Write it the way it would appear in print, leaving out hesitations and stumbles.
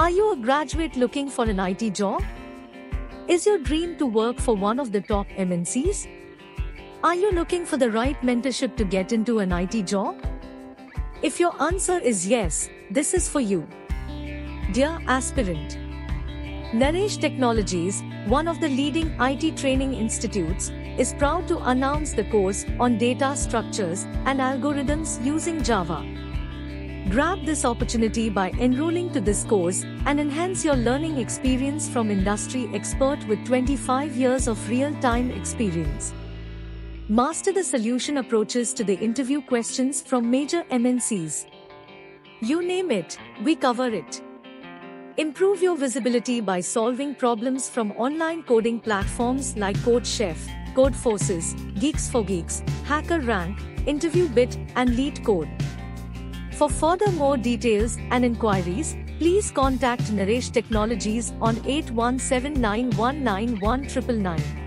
Are you a graduate looking for an IT job? Is your dream to work for one of the top MNCs? Are you looking for the right mentorship to get into an IT job? If your answer is yes, this is for you. Dear aspirant, Naresh Technologies, one of the leading IT training institutes, is proud to announce the course on Data Structures and Algorithms Using Java. Grab this opportunity by enrolling to this course and enhance your learning experience from industry expert with 25 years of real-time experience. Master the solution approaches to the interview questions from major MNCs. You name it, we cover it. Improve your visibility by solving problems from online coding platforms like CodeChef, Codeforces, GeeksforGeeks, HackerRank, InterviewBit, and LeetCode. For further more details and inquiries, please contact Naresh Technologies on 8179191999.